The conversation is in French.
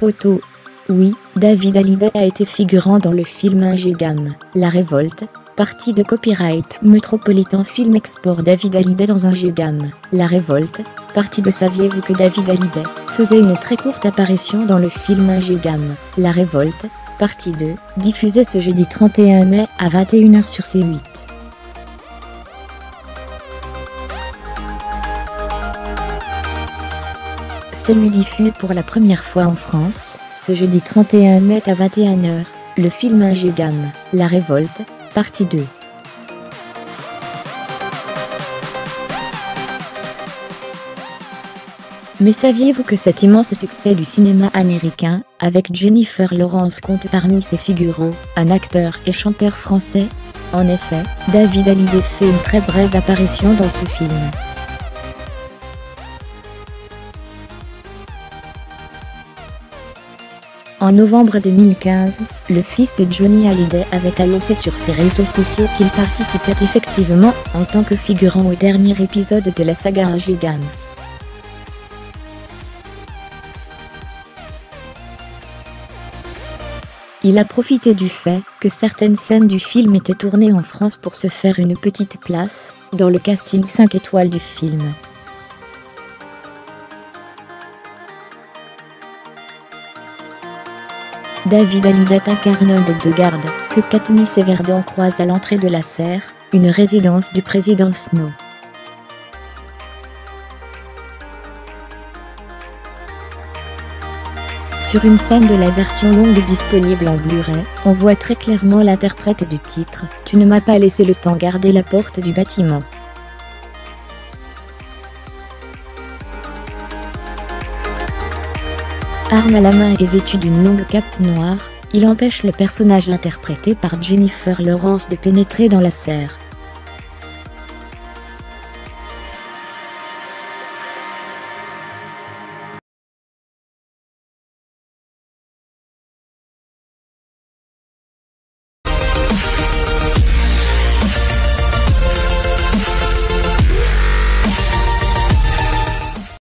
Photo. Oui, David Hallyday a été figurant dans le film Hunger Games, La Révolte, partie de copyright Metropolitan Film Export. David Hallyday dans Hunger Games, La Révolte, partie de. Saviez-vous que David Hallyday faisait une très courte apparition dans le film Hunger Games, La Révolte, partie 2, diffusé ce jeudi 31 mai à 21h sur C8. Celui diffuse pour la première fois en France, ce jeudi 31 mai à 21h, le film Hunger Games, La Révolte, partie 2. Mais saviez-vous que cet immense succès du cinéma américain, avec Jennifer Lawrence, compte parmi ses figurants un acteur et chanteur français? En effet, David Hallyday fait une très brève apparition dans ce film. En novembre 2015, le fils de Johnny Hallyday avait annoncé sur ses réseaux sociaux qu'il participait effectivement en tant que figurant au dernier épisode de la saga Hunger Games. Il a profité du fait que certaines scènes du film étaient tournées en France pour se faire une petite place dans le casting 5 étoiles du film. David Hallyday incarne un bête de garde que Katniss Everdeen croise à l'entrée de la serre, une résidence du président Snow. Sur une scène de la version longue disponible en Blu-ray, on voit très clairement l'interprète du titre « Tu ne m'as pas laissé le temps garder la porte du bâtiment ». Arme à la main et vêtu d'une longue cape noire, il empêche le personnage interprété par Jennifer Lawrence de pénétrer dans la serre.